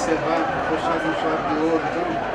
você vai puxar com chave de ouro, então.